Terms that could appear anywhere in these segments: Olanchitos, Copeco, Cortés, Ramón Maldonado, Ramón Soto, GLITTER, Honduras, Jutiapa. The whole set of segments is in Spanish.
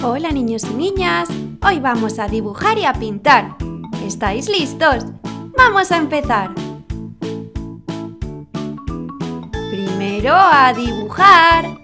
Hola niños y niñas, hoy vamos a dibujar y a pintar. ¿Estáis listos? ¡Vamos a empezar! Primero a dibujar.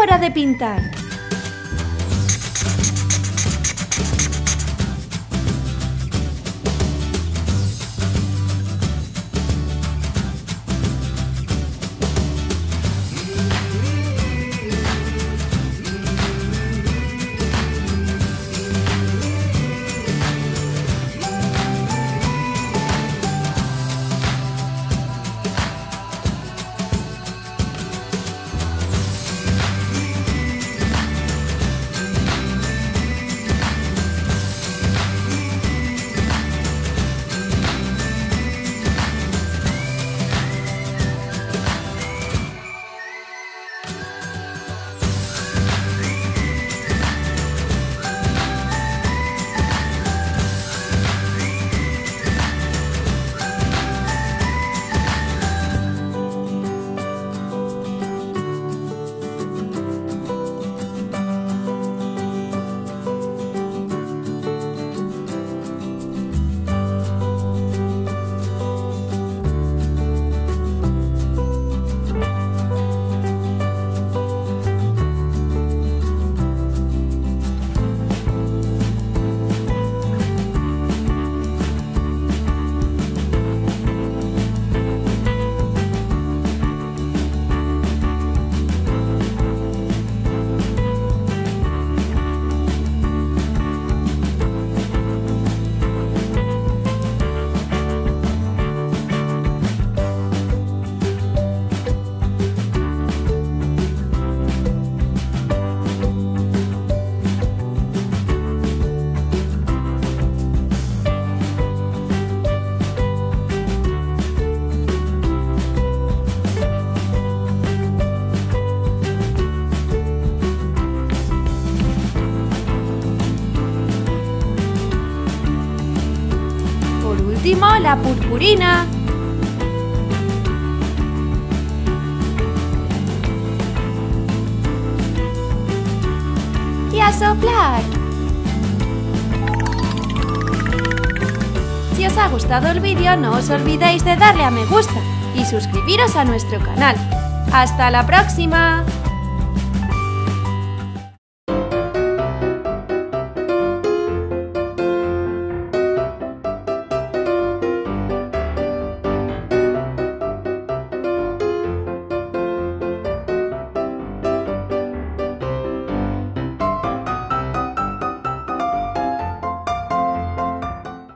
¡Hora de pintar! La purpurina. Y a soplar. Si os ha gustado el vídeo, no os olvidéis de darle a me gusta y suscribiros a nuestro canal. ¡Hasta la próxima!